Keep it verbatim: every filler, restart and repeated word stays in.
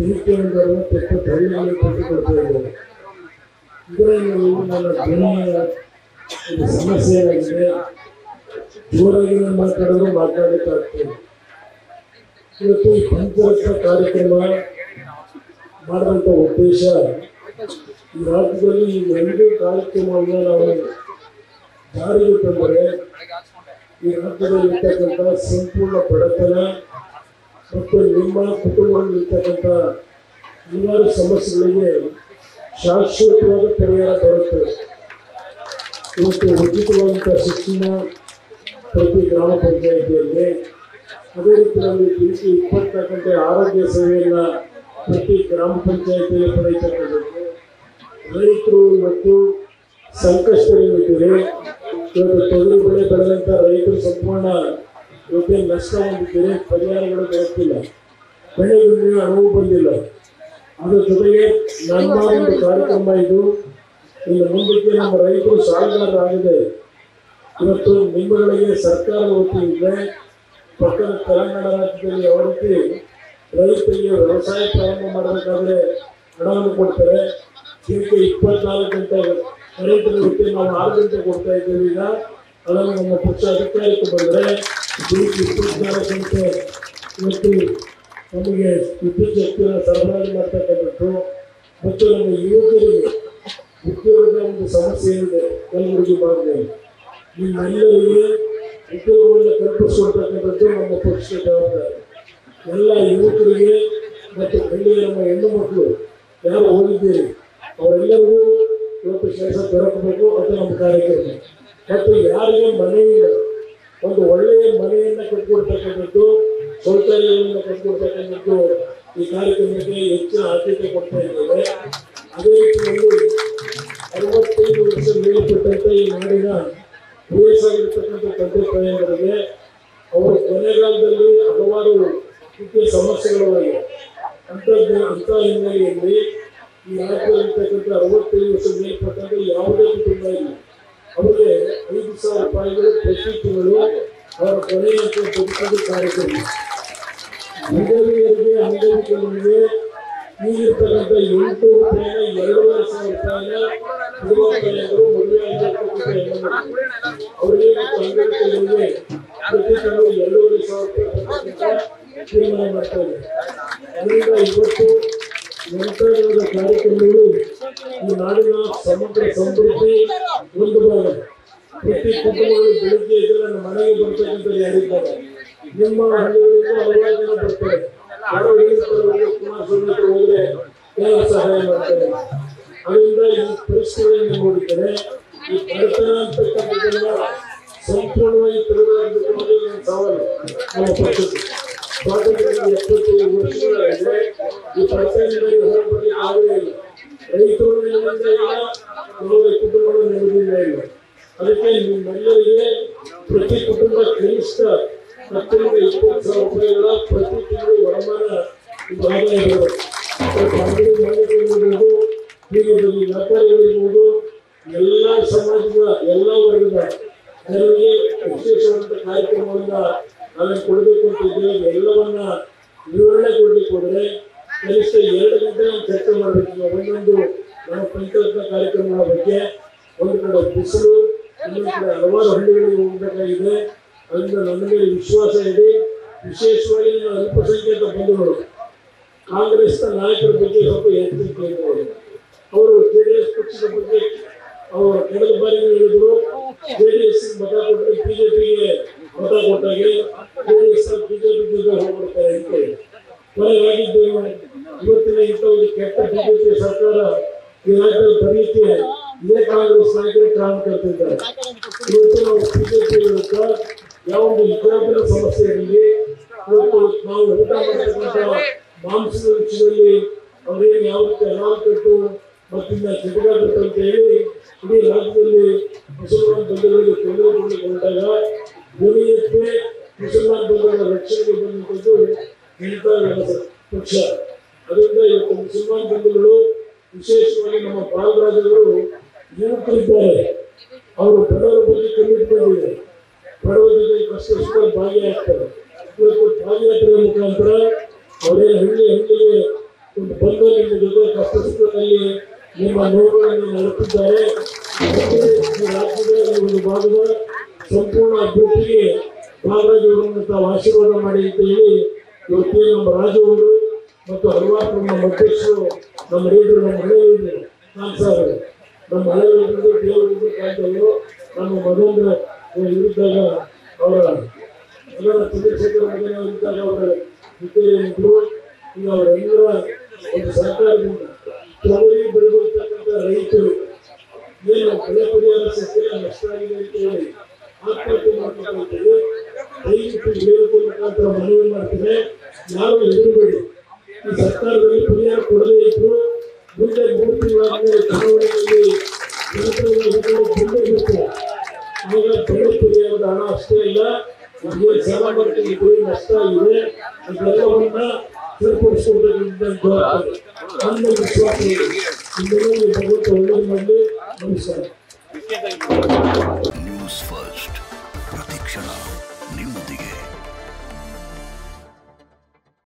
تريدون تتحرير تتحرير ಮತ್ತು ನಿಮ್ಮ ಕುಟುಂಬದಲ್ಲಿ ಇರತಕ್ಕಂತ ಹಲವಾರು ಸಮಸ್ಯೆಗಳಿಗೆ ಶಾಶ್ವತವಾದ ಪರಿಹಾರ ದೊರಕುತ್ತದೆ. ಮತ್ತು ಉಚಿತವಾದ ಶಿಕ್ಷಣ ಪ್ರತಿ ಗ್ರಾಮ ಪಂಚಾಯಿತಿಯಲ್ಲಿ ಅದೇ ರೀತಿಯಲ್ಲಿ ಇಪ್ಪತ್ನಾಲ್ಕು ಗಂಟೆ ಆರೋಗ್ಯ ಸೇವೆಯನ್ನು ಪ್ರತಿ ಗ್ರಾಮ ಪಂಚಾಯಿತಿಯಲ್ಲಿ ಪಡೆಯತಕ್ಕಂಥದ್ದು. ರೈತರು ಮತ್ತು ಸಂಕಷ್ಟದಲ್ಲಿದ್ದರೆ ಇವತ್ತು ತೊಗರಿ ಬೆಳೆ ಬೆಳೆದಂಥ ರೈತರು ಸಂಪೂರ್ಣ لكن نشأنا بكرة فريار غدا كاتيلا، بنينا أنو بنديلا، هذا جدّي نانما من كاركم ما يدو، إن مملكتنا مرايك وسالنا راجدة، إذا تو نيمبرنا يه سرّكار وتي إذا، فكر كلامنا راجدة ليه أورتي، رايك يه رسائل كلامنا مارنا كذا، أنا نقولتره، كيف يكبر نار كنتا، رايك نقولتي ما نار كنتا كنتا إذا بيجا، أنا نقولنا بقصة كتير كبردة. لكن هناك اشياء تتحرك وتتحرك وتتحرك وتتحرك وتتحرك وتتحرك وتتحرك ಸಮಸ್ಯೆ وتتحرك ಒಂದು ಒಳ್ಳೆಯ ಮನೆಯನ್ನು ಕಟ್ಟಿಕೊಡತಕ್ಕಂತದ್ದು ಸೌಕರ್ಯಗಳನ್ನು ಕಟ್ಟಿಕೊಡತಕ್ಕಂತದ್ದು ಈ ಕಾರ್ಯಕ್ರಮಕ್ಕೆ ಹೆಚ್ಚಿನ ಆದ್ಯತೆ ಕೊಡ್ತಾ ಇದ್ದೇವೆ. ಅದೇ ರೀತಿಯಲ್ಲಿ ಅರವತ್ತೈದು ವರ್ಷ ಮೇಲ್ಪಟ್ಟಂತ ಈ ನಾಡಿನ ವಯಸ್ಸಾಗಿರತಕ್ಕಂಥ ತಂದೆ ತಾಯಿಯವರಿಗೆ ಅವರ ಕೊನೆಗಾಲದಲ್ಲಿ ಹಲವಾರು ರೀತಿಯ ಸಮಸ್ಯೆಗಳಾಗಿವೆ. ಅಂತ ಅಂಥ ಹಿನ್ನೆಲೆಯಲ್ಲಿ ಈ ನಾಡಿನಲ್ಲಿರ್ತಕ್ಕಂಥ ಅರವತ್ತೈದು ವರ್ಷ ಮೇಲ್ಪಟ್ಟಂತ ಯಾವುದೇ ಕುಟುಂಬ ಇಲ್ಲ. ಅವರಿಗೆ ಐದು ಸಾವಿರ ರೂಪಾಯಿಗಳು ಪ್ರತಿ ತಿಂಗಳು ಅವರ ಕೊನೆಯನ್ನು ಬದುಕಲು ಕಾರ್ಯಕ್ರಮ ಅಂಗಡಿಯವರಿಗೆ ಅಂಗಡಿಗಳಿಗೆ ಈಗಿರ್ತಕ್ಕಂಥ ಎಂಟು ರೂಪಾಯಿನ ಎರಡೂವರೆ ಸಾವಿರ ರೂಪಾಯಿನ ಕುಟುಂಬಗಳು ಮದುವೆ ಅವರಿಗೆ ಅಂಗಡಿಗಳಿಗೆ ಪ್ರತಿ ತಿಂಗಳು ಎರಡೂವರೆ ಸಾವಿರ ರೂಪಾಯಿ ತೀರ್ಮಾನ ಮಾಡ್ತಾರೆ. ಅದರಿಂದ ಇವತ್ತು ಯಂತ್ರಗಳ ಕಾರ್ಯಕ್ರಮಗಳು ಈ ನಾಡಿನ ಸಮಗ್ರ ಸಮೃದ್ಧಿ ಒಂದು ಭಾಗ. ಪ್ರತಿ ಕುಟುಂಬಗಳು ಬೆಳಗ್ಗೆ ಇದೆಲ್ಲ ಮನೆಗೆ ಬರ್ತಕ್ಕಂಥ ಯಾರಿದ್ದಾರೆ ನಿಮ್ಮ ಹಳ್ಳಿಗಳಿಗೂ ಹಲವಾರು ಜನ ಬರ್ತಾರೆ. ಯಾರೋ ಹೇಳಿದವರಿಗೆ ಕುಮಾರಸ್ವಾಮಿ ಹತ್ರ ಹೋದರೆ ಎಲ್ಲ ಸಹಾಯ ಮಾಡ್ತಾರೆ. ಅದರಿಂದ ಈ ಪರಿಸ್ಥಿತಿಗಳನ್ನು ನೋಡಿದರೆ ಈ ಬಡತನ ಅಂತಕ್ಕಂಥದ್ದೆಲ್ಲ ಸಂಪೂರ್ಣವಾಗಿ ತೆರವಾಗಬೇಕು ಅನ್ನೋ ಸವಾಲು ನಮ್ಮ ಪಕ್ಷಕ್ಕೆ. ಸ್ವಾತಂತ್ರ್ಯದ ಎಪ್ಪತ್ತೈದು ವರ್ಷಗಳಾಗಿದೆ ಈ ಪ್ರಚಾರದಲ್ಲಿ ಹೊರಬರಲಿ ಆಗಲೇ ಇಲ್ಲ. ರೈತರು ನೆಮ್ಮದಿಯಿಂದ ಇಲ್ಲ, ಅವರ ಕುಟುಂಬಗಳು ನೆಮ್ಮದಿಯಿಂದ ಇಲ್ಲ. ಅದಕ್ಕೆ ನಿಮ್ಮೆಲ್ಲರಿಗೆ ಪ್ರತಿ ಕುಟುಂಬ ಕನಿಷ್ಠ ಹತ್ತರಿಂದ ಇಪ್ಪತ್ತು ಸಾವಿರ ರೂಪಾಯಿಗಳ ಪ್ರತಿ ತಿಂಗಳು ವರಮಾನ ಭಾಗವಹಿಸಬೇಕು. ಅಂಗಡಿ ಮಾಲೀಕರಿರ್ಬೋದು, ಹೀಗೆ ವ್ಯಾಪಾರಿಗಳಿರ್ಬೋದು, ಎಲ್ಲ ಸಮಾಜದ ಎಲ್ಲ ವರ್ಗದ ಜನರಿಗೆ ವಿಶೇಷವಾದಂಥ ಕಾರ್ಯಕ್ರಮವನ್ನು ಅದನ್ನು ಕೊಡಬೇಕು ಅಂತ ಇದ್ದೇವೆ. ಎಲ್ಲವನ್ನ ವಿವರಣೆ ಕೊಡಲಿಕ್ಕೆ ಹೋದರೆ ಕನಿಷ್ಠ ಎರಡು ಗಂಟೆ ನಾವು ಚರ್ಚೆ ಮಾಡಬೇಕು. ಒಂದೊಂದು ನಮ್ಮ ಪಂಚಾಯತ್ನ ಕಾರ್ಯಕ್ರಮಗಳ ಬಗ್ಗೆ ಒಂದು ಕಡೆ ಬಿಸಿಲು, ಇನ್ನೊಂದು ಕಡೆ ಹಲವಾರು ಹಳ್ಳಿಗಳಿಗೆ ಹೋಗಬೇಕಾಗಿದೆ. ಅದರಿಂದ ನನ್ನ ಮೇಲೆ ವಿಶ್ವಾಸ ಇದೆ. ವಿಶೇಷವಾಗಿ ನಮ್ಮ ಅಲ್ಪಸಂಖ್ಯಾತ ಬಂಧುಗಳು ಕಾಂಗ್ರೆಸ್ನ ನಾಯಕರ ಬಗ್ಗೆ ಸ್ವಲ್ಪ ಎಚ್ಚರಿಕೆ ಇರಬಹುದು. ಅವರು ಜೆ ಡಿ ಎಸ್ ಪಕ್ಷದ ಬಗ್ಗೆ ಅವರು ಕಳೆದ ಬಾರಿ ಹೇಳಿದರು, ಜೆ ಡಿ ಎಸ್ ಮತ ಕೊಟ್ಟರೆ ಬಿಜೆಪಿಗೆ ಮತ ಕೊಟ್ಟಾಗ ಜೆ ಡಿ ಎಸ್ ಬಿಜೆಪಿ ಜೊತೆ ಹೋಗ್ಬಿಡ್ತಾರೆ ಅಂತೇಳಿ ಹೊರಗಾಗಿದ್ದೇವೆ. ಇವತ್ತಿನ ಇಂಥ ಒಂದು ಕೆಟ್ಟ ಬಿಜೆಪಿ ಸರ್ಕಾರ ಈ ರಾಜ್ಯದಲ್ಲಿ ಬರೀತಿ ಇದೇ ಕಾಂಗ್ರೆಸ್ ನಾಯಕರು ಕಾಣ್ಕೊಳ್ತಿದ್ದಾರೆ. ಇವತ್ತು ನಾವು ಬಿಜೆಪಿ ವಿರುದ್ಧ ಯಾವೊಂದು ವಿಜ್ಞಾಪನ ಸಮಸ್ಯೆಯಲ್ಲಿ ಇವತ್ತು ನಾವು ಊಟ ಮಾಡತಕ್ಕಂಥ ಮಾಂಸದ ವಿಷಯದಲ್ಲಿ ಅವರಿಗೆ ಯಾವ ಅನಾಹುತಕ್ಕೂ ಮತ್ತಿಂದ ಸಿಗಬಾರದು ಅಂತ ಹೇಳಿ ಇಡೀ ರಾಜ್ಯದಲ್ಲಿ ಮುಸಲ್ಮಾನ ಬಂಧುಗಳಿಗೆ ತೊಂದರೆ ಕೊಡುಕೊಂಡಾಗ ಧ್ವನಿಯತ್ತೆ ಮುಸಲ್ಮಾನ ಬಂಧುಗಳ ರಕ್ಷಣೆಗೆ ಬಂದಂಥದ್ದು ಹೇಳ್ತಾ ಇರೋದು ಪಕ್ಷ. ಅದರಿಂದ ಇವತ್ತು ಮುಸಲ್ಮಾನ ಬಂಧುಗಳು ವಿಶೇಷವಾಗಿ ನಮ್ಮ ಪಾಲ್ರಾಜರು ಯುವಕರಿದ್ದಾರೆ, ಅವರು ಬಡವರ ಬಗ್ಗೆ ಕಮಿಟ್ಮೆಂಟ್ ಇದೆ, ಬಡವರ ಜೊತೆ ಕಷ್ಟ ಭಾಗಿಯಾಗ್ತಾರೆ. ಇವತ್ತು ಪಾದಯಾತ್ರೆಯ ಮುಖಾಂತರ ಅವರೇನು ಹಳ್ಳಿ ಹಳ್ಳಿಗೆ ಒಂದು ಬಂದು ನಿಮ್ಮ ಜೊತೆ ಕಷ್ಟದಲ್ಲಿ ನಿಮ್ಮ ನೋವುಗಳನ್ನು ನಡೆಸಿದ್ದಾರೆ. ರಾಜ್ಯದ ಒಂದು ಭಾಗದ ಸಂಪೂರ್ಣ ಅಭಿವೃದ್ಧಿಗೆ ಪಾದರಾಜವರನ್ನು ತಾವು ಆಶೀರ್ವಾದ ಮಾಡಿ ಅಂತ ಹೇಳಿ ಇವತ್ತೇ ನಮ್ಮ ರಾಜವರು ಮತ್ತು ಹಲವಾರು ನಮ್ಮ ಅಧ್ಯಕ್ಷರು ನಮ್ಮ ರೈತರು ನಮ್ಮ ಹಳೆಯ ನಾನು ಸರ್ ನಮ್ಮ ಹಳೆಯವರು ದೇವರಿಗೂ ಕಾಯ್ದೆಯವರು ನಮ್ಮ ಮಗೇಂದ್ರ ಇದ್ದಾಗ ಅವರ ಎಲ್ಲ ಚಂದ್ರಶೇಖರ ಮಗೇಂದ್ರಿದ್ದಾಗ ಅವರ ಜೊತೆಯಲ್ಲಿದ್ದರು. ಈಗ ಅವರೆಲ್ಲರ ಒಂದು ಸರ್ಕಾರದಿಂದ ತೊಗರಿ ಬೆಳೆದಿರ್ತಕ್ಕಂಥ ರೈತರು ಏನು ಬೆಳೆ ಪರಿಹಾರ ಸಸ್ಯ ನಷ್ಟ ಆಗಿದೆ ಅಂತ ಹೇಳಿ ಆತ್ಮಹತ್ಯೆ ಮಾಡ್ಕೊಂಡಿದ್ದೇವೆ. ದಯವಿಟ್ಟು ಹೇಳಿಕೆ ಮುಖಾಂತರ ಮನವಿ ಮಾಡ್ತೇನೆ, ಯಾರು ಹೆದರಬೇಡಿ. ಈ ಸರ್ಕಾರದಲ್ಲಿ ಪರಿಹಾರ ಕೊಡದೇ ಇದ್ರು ಮುಂದೆ ಮೂರು ತಿಂಗಳಾದ್ಮೇಲೆ ಚುನಾವಣೆಯಲ್ಲಿ ಬಂದಿರುತ್ತೆ, ಆಗ ಬೆಳೆ ಪರಿಹಾರದ ಹಣ ಅಷ್ಟೇ ಇಲ್ಲ, ನಮಗೆ ಸಾಲ ಬರ್ತದೆ, ಬೆಳೆ ನಷ್ಟ ಆಗಿದೆ, ಅದೆಲ್ಲವನ್ನ ಸರಿಪಡಿಸುವುದರಿಂದ ನನ್ನ ವಿಶ್ವಾಸ ಇದೆ. ಇಂದಲೇ ಭಗವಂತ ಒಳ್ಳೆಯ ಮಾಡಿ ನಮಸ್ಕಾರ.